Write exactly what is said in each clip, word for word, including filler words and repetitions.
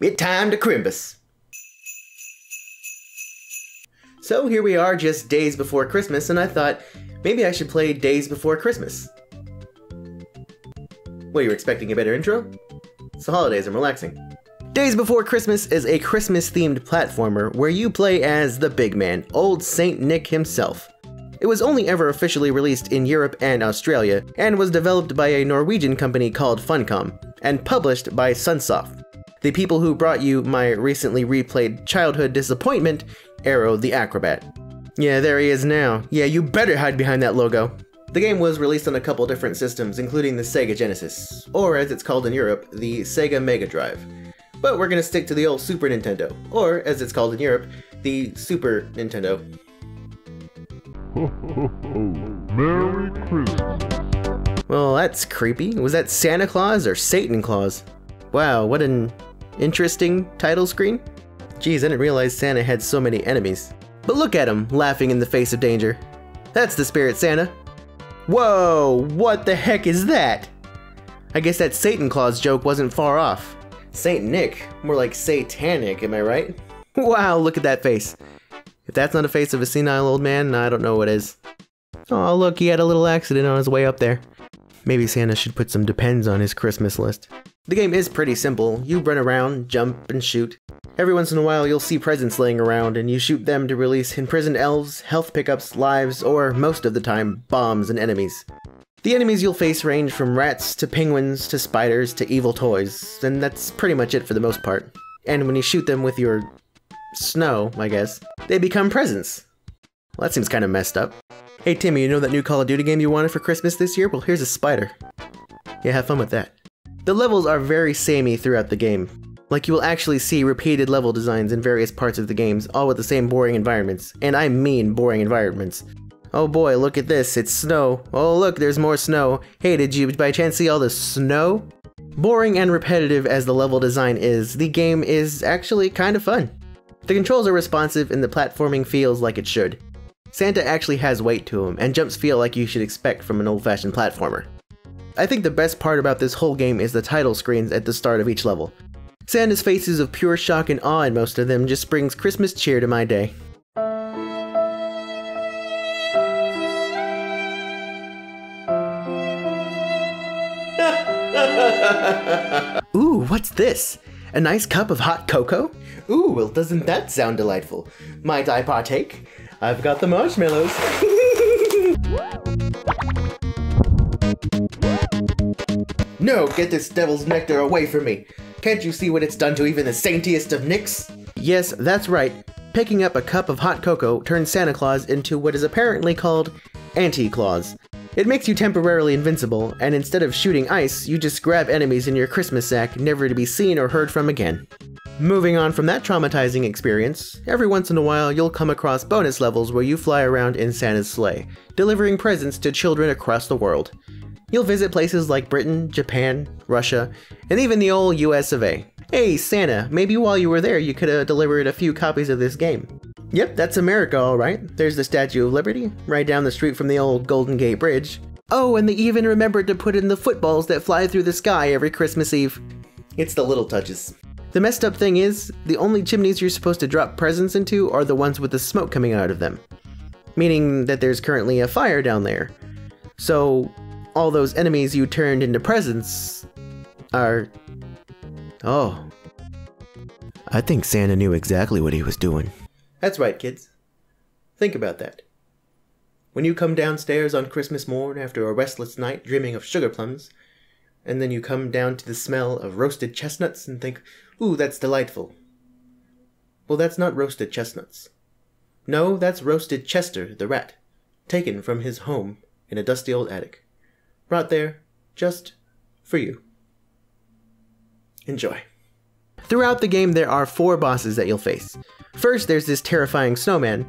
It's time to Crimbus. So here we are just days before Christmas, and I thought maybe I should play Daze Before Christmas. Well, you were expecting a better intro? It's the holidays, I'm relaxing. Daze Before Christmas is a Christmas-themed platformer where you play as the big man, old Saint Nick himself. It was only ever officially released in Europe and Australia, and was developed by a Norwegian company called Funcom, and published by Sunsoft, the people who brought you my recently replayed childhood disappointment, Aero the Acrobat. Yeah, there he is now. Yeah, you better hide behind that logo. The game was released on a couple different systems, including the Sega Genesis, or as it's called in Europe, the Sega Mega Drive. But we're gonna stick to the old Super Nintendo, or as it's called in Europe, the Super Nintendo. Ho ho ho, Merry Christmas! Well, that's creepy. Was that Santa Claus or Satan Claus? Wow, what an interesting title screen. Geez, I didn't realize Santa had so many enemies. But look at him, laughing in the face of danger. That's the spirit, Santa. Whoa, what the heck is that? I guess that Satan Claus joke wasn't far off. Saint Nick, more like satanic, am I right? Wow, look at that face. If that's not the face of a senile old man, I don't know what is. Oh, look, he had a little accident on his way up there. Maybe Santa should put some depends on his Christmas list. The game is pretty simple. You run around, jump, and shoot. Every once in a while, you'll see presents laying around, and you shoot them to release imprisoned elves, health pickups, lives, or, most of the time, bombs and enemies. The enemies you'll face range from rats to penguins to spiders to evil toys, and that's pretty much it for the most part. And when you shoot them with your snow, I guess, they become presents. Well, that seems kind of messed up. Hey Timmy, you know that new Call of Duty game you wanted for Christmas this year? Well, here's a spider. Yeah, have fun with that. The levels are very samey throughout the game. Like, you will actually see repeated level designs in various parts of the games, all with the same boring environments. And I mean boring environments. Oh boy, look at this, it's snow. Oh look, there's more snow. Hey, did you by chance see all the snow? Boring and repetitive as the level design is, the game is actually kind of fun. The controls are responsive and the platforming feels like it should. Santa actually has weight to him, and jumps feel like you should expect from an old-fashioned platformer. I think the best part about this whole game is the title screens at the start of each level. Santa's faces of pure shock and awe in most of them just brings Christmas cheer to my day. Ooh, what's this? A nice cup of hot cocoa? Ooh, well doesn't that sound delightful? Might I partake? I've got the marshmallows. No, get this devil's nectar away from me. Can't you see what it's done to even the saintiest of Nicks? Yes, that's right. Picking up a cup of hot cocoa turns Santa Claus into what is apparently called Anti-Claus. It makes you temporarily invincible, and instead of shooting ice, you just grab enemies in your Christmas sack, never to be seen or heard from again. Moving on from that traumatizing experience, every once in a while you'll come across bonus levels where you fly around in Santa's sleigh, delivering presents to children across the world. You'll visit places like Britain, Japan, Russia, and even the old U S of A. Hey Santa, maybe while you were there you could've delivered a few copies of this game. Yep, that's America, alright. There's the Statue of Liberty, right down the street from the old Golden Gate Bridge. Oh, and they even remembered to put in the footballs that fly through the sky every Christmas Eve. It's the little touches. The messed up thing is, the only chimneys you're supposed to drop presents into are the ones with the smoke coming out of them. Meaning that there's currently a fire down there. So, all those enemies you turned into presents are... Oh. I think Santa knew exactly what he was doing. That's right, kids. Think about that. When you come downstairs on Christmas morn after a restless night dreaming of sugar plums, and then you come down to the smell of roasted chestnuts and think, ooh, that's delightful. Well, that's not roasted chestnuts. No, that's roasted Chester the rat, taken from his home in a dusty old attic. Brought there just for you. Enjoy. Throughout the game, there are four bosses that you'll face. First, there's this terrifying snowman.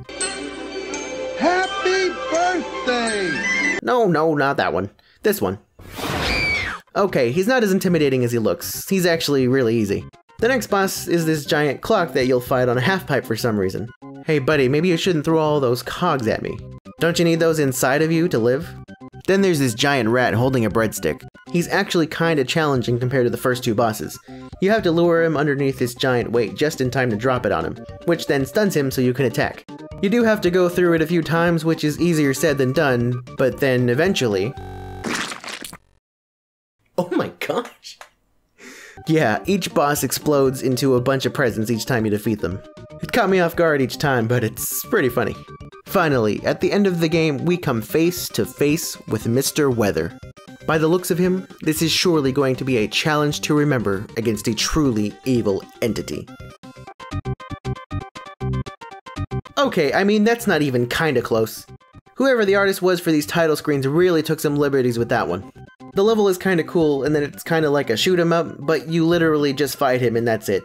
Happy birthday! No, no, not that one. This one. Okay, he's not as intimidating as he looks. He's actually really easy. The next boss is this giant clock that you'll fight on a half-pipe for some reason. Hey buddy, maybe you shouldn't throw all those cogs at me. Don't you need those inside of you to live? Then there's this giant rat holding a breadstick. He's actually kinda challenging compared to the first two bosses. You have to lure him underneath this giant weight just in time to drop it on him, which then stuns him so you can attack. You do have to go through it a few times, which is easier said than done, but then eventually... Oh my gosh! Yeah, each boss explodes into a bunch of presents each time you defeat them. It caught me off guard each time, but it's pretty funny. Finally, at the end of the game, we come face to face with Mister Weather. By the looks of him, this is surely going to be a challenge to remember against a truly evil entity. Okay, I mean, that's not even kinda close. Whoever the artist was for these title screens really took some liberties with that one. The level is kinda cool, and then it's kinda like a shoot 'em up, but you literally just fight him and that's it.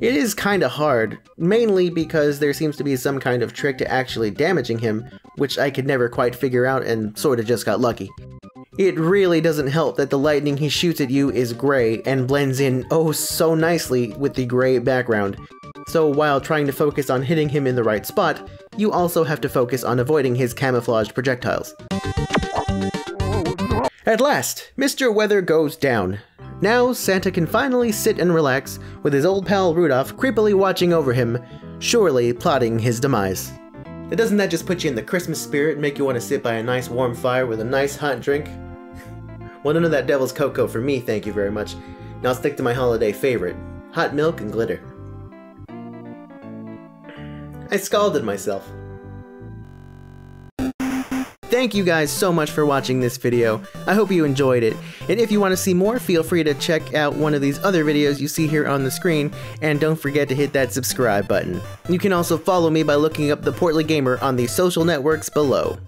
It is kinda hard, mainly because there seems to be some kind of trick to actually damaging him, which I could never quite figure out and sorta just got lucky. It really doesn't help that the lightning he shoots at you is gray and blends in oh so nicely with the gray background. So while trying to focus on hitting him in the right spot, you also have to focus on avoiding his camouflaged projectiles. At last, Mister Weather goes down. Now Santa can finally sit and relax with his old pal Rudolph creepily watching over him, surely plotting his demise. Now doesn't that just put you in the Christmas spirit and make you want to sit by a nice warm fire with a nice hot drink? Well, none of that devil's cocoa for me, thank you very much. Now I'll stick to my holiday favorite, hot milk and glitter. I scalded myself. Thank you guys so much for watching this video. I hope you enjoyed it, and if you want to see more, feel free to check out one of these other videos you see here on the screen, and don't forget to hit that subscribe button. You can also follow me by looking up The Portly Gamer on the social networks below.